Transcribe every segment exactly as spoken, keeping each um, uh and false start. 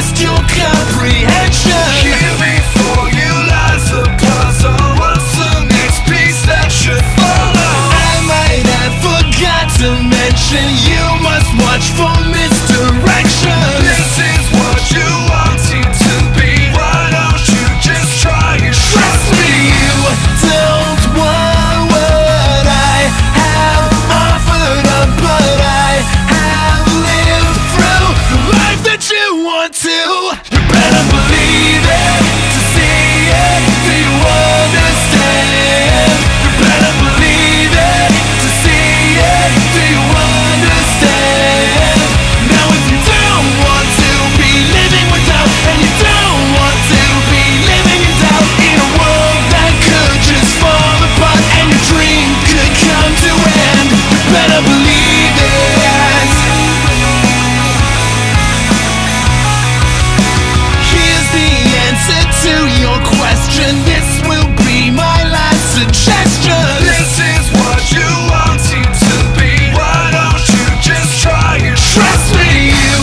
test your comprehension. Here before you lies a puzzle. What's the next piece that should follow? I might have forgot to mention, you must watch for misdirection. This is what you wanted to be. Why don't you just try and trust me? You don't want what I have offered up, but I have lived through the life that you want to. You better believe it to see it, do you understand? You better believe it to see it, do you understand? Now if you don't want to be living without, and you don't want to be living in doubt, in a world that could just fall apart and your dream could come to end, you better believe it. Here's the answer to your question. This will be my last suggestion. This is what you wanted to be. Why don't you just try and trust me? You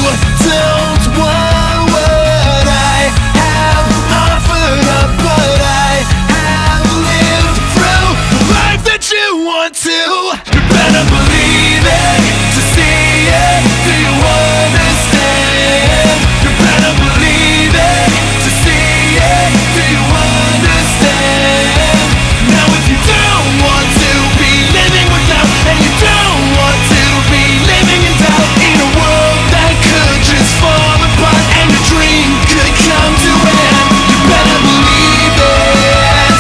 don't want what I have offered up, but I have lived through the life that you want to. You better believe it to see it. Do you understand? You better believe it to see it. Do you understand? Now if you don't want to be living without, and you don't want to be living in doubt, in a world that could just fall apart and your dream could come to end, you better believe it.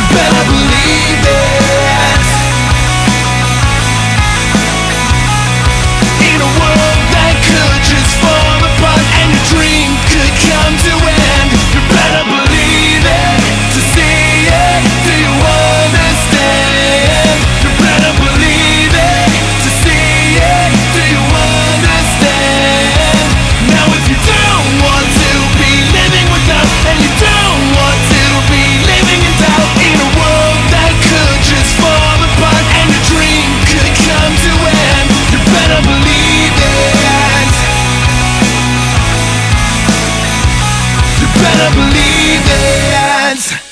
You better believe it. You better believe it. In a world that could just fall apart and your dream could come to end, you better believe it to see it. Do you understand? You better believe it to see it. Do you understand? Now if you don't want to be living without, and you don't want to be living in doubt, in a world that could just fall apart and your dream could come to end, you better believe it. You better believe it.